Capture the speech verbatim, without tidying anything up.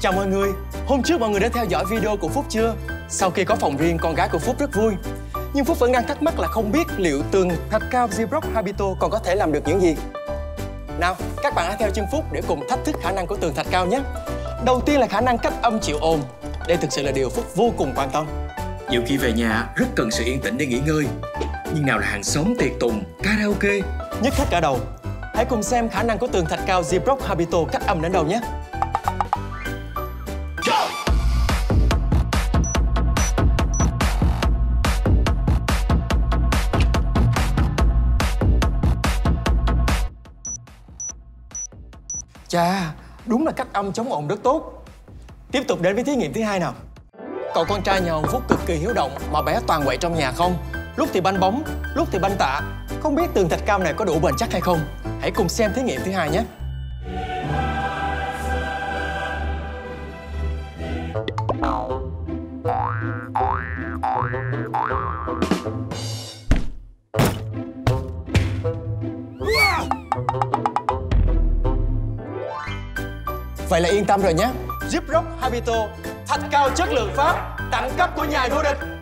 Chào mọi người, hôm trước mọi người đã theo dõi video của Phúc chưa? Sau khi có phòng riêng, con gái của Phúc rất vui. Nhưng Phúc vẫn đang thắc mắc là không biết liệu tường thạch cao Gyproc Habito còn có thể làm được những gì? Nào, các bạn hãy theo chân Phúc để cùng thách thức khả năng của tường thạch cao nhé. Đầu tiên là khả năng cách âm chịu ồn. Đây thực sự là điều Phúc vô cùng quan tâm. Nhiều khi về nhà rất cần sự yên tĩnh để nghỉ ngơi. Nhưng nào là hàng xóm tiệc tùng, karaoke, nhức hết cả đầu. Hãy cùng xem khả năng của tường thạch cao Gyproc Habito cách âm đến đâu nhé. Chà, đúng là cách âm chống ồn rất tốt. Tiếp tục đến với thí nghiệm thứ hai nào. Cậu con trai nhà ông Phúc cực kỳ hiếu động mà bé toàn quậy trong nhà không. Lúc thì banh bóng, lúc thì banh tạ. Không biết tường thạch cao này có đủ bền chắc hay không? Hãy cùng xem thí nghiệm thứ hai nhé. Vậy là yên tâm rồi nhé. Gyproc Habito, thạch cao chất lượng Pháp, đẳng cấp của nhà vô địch.